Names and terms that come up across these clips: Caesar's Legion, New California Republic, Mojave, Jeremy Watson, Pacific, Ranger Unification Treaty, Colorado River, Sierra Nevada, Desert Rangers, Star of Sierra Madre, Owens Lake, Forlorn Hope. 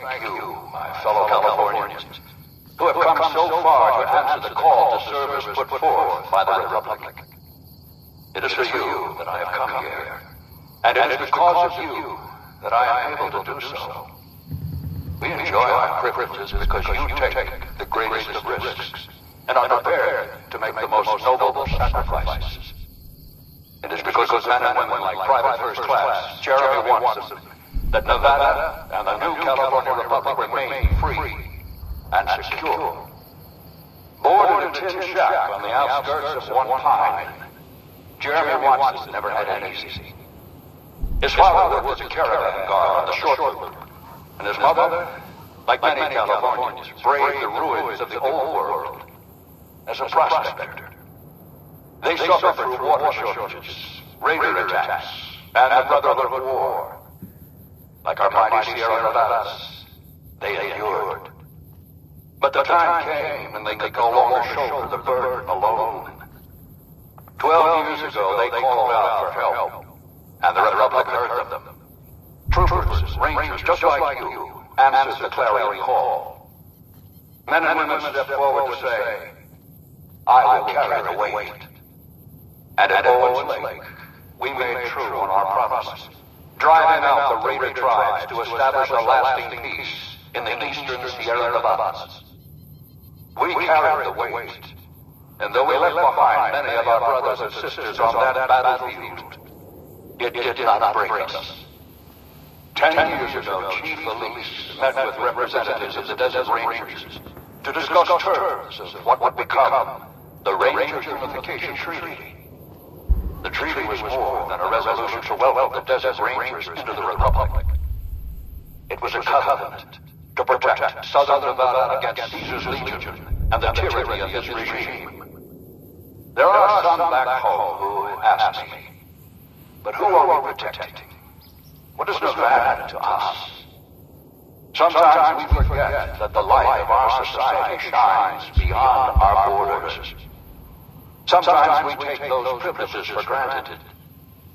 Thank you, my fellow Californians, who have come so far to answer the call to service put forth by the Republic. It is for you that I have come here, and it is because of you that I am able to do so. We enjoy our privileges because you take the greatest of risks and are prepared to make the most noble sacrifices. It is because of men and women like Private First Class Jeremy Watson that Nevada and the New California Republic remain free and secure. Born in a tin shack on the outskirts of one pine, Jeremy Watson never had it easy. His father was a caravan guard on the short loop, and his mother, like many Californians, braved the ruins of the old world as a prospector. They suffered through water shortages, raider attacks, and the Brotherhood War. Like our mighty Sierra Nevadas, they endured. But the time came and they could no longer shoulder the burden alone. 12 years ago, they called out for help, and the Republic heard them. Troopers, Rangers, just like you, answered the clarion call. Men and women stepped forward to say, I will carry the weight. And at Owens Lake, we made true on our promise, driving out the raider tribes to establish a lasting peace in the eastern Sierra Nevadas. We carried the weight, and though we left behind many of our brothers and sisters on that battlefield, it did not break us. 10 years ago, Chief Elise met with representatives of the Desert Rangers to discuss terms of what would become the Ranger Unification Treaty. The treaty was more than a resolution to welcome the Desert Rangers into the Republic. It was a covenant to protect Southern Nevada against Caesar's Legion and the tyranny of his regime. There are some back home who ask me, but who are we protecting? What is Nevada to us? Sometimes we forget that the light of our society shines beyond our borders. Sometimes we take those privileges for granted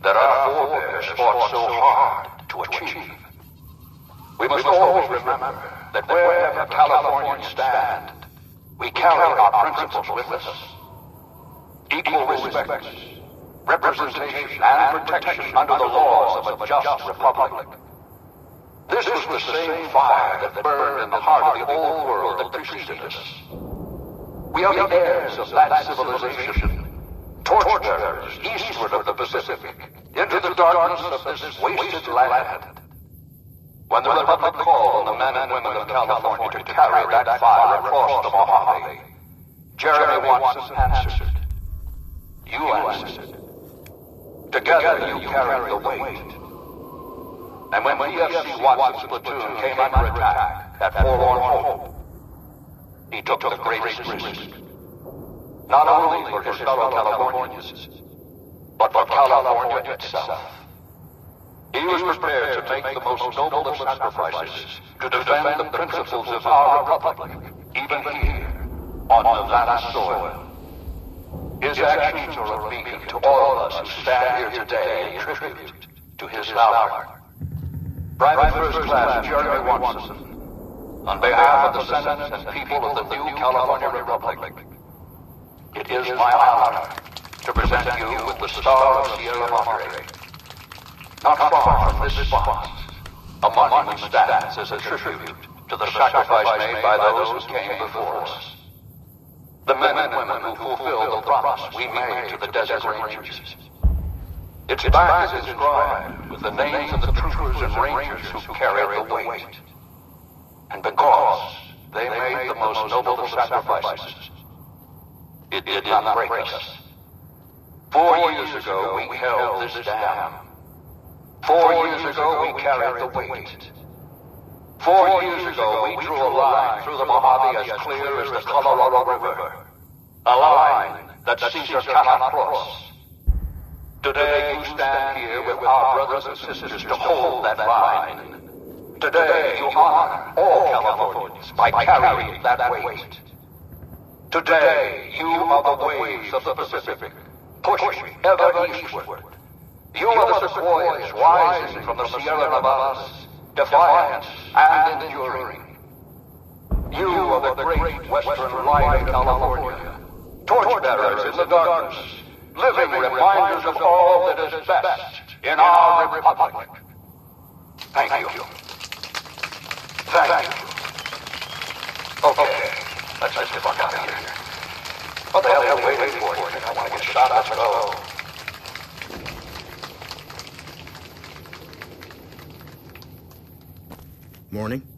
that our forebears fought so hard to achieve. We must always remember that wherever Californians stand, we carry our principles with us. Equal respect, representation, and protection under the laws of a just republic. This was the same fire that burned in the heart of the old world that preceded us. We are the heirs of that civilization, torturers eastward of the Pacific, into the darkness of this wasted land. When the Republic called the men and women of California to carry that fire across the Mojave, Jeremy Watson answered. You answered. Together you carried the weight. And when the FC Watson's platoon came under attack at Forlorn Hope, he took the greatest risk, not only for his fellow Californians, but for California itself. He was prepared to make the most noble of sacrifices to defend the principles of our Republic, even here, on Nevada soil. His actions are a beacon to all of us who stand here today in tribute to his valor. Private First Class Jeremy Watson, on behalf of the Senate and people of the New California Republic, it is my honor to present you with the Star of Sierra Madre. Not far from this spot, a monument stands as a tribute to the sacrifice made by those who came before us. The men and women who fulfilled the promise we made to the Desert Rangers. Its back is inscribed with the names of the troopers and rangers who carried the weight. And because they made the most noble sacrifices, it did not break us. 4 years ago, we held this dam. 4 years ago, we carried the weight. 4 years ago, we drew a line through the Mojave as clear as the Colorado River, a line that Caesar cannot cross. Today, you stand here with our brothers and sisters to hold that line. Today, you honor all Californians by carrying that weight. Today, you are the waves of the Pacific, pushing ever eastward. You are the sequoias rising from the Sierra Nevadas defiant, and enduring. You are the great western light of California, torchbearers in the darkness, living reminders of all that is best in our republic. Thank you. Thank you. Okay, let's get the fuck out of here. What the hell are they waiting for? You think I want to get shot? Let's go. Morning.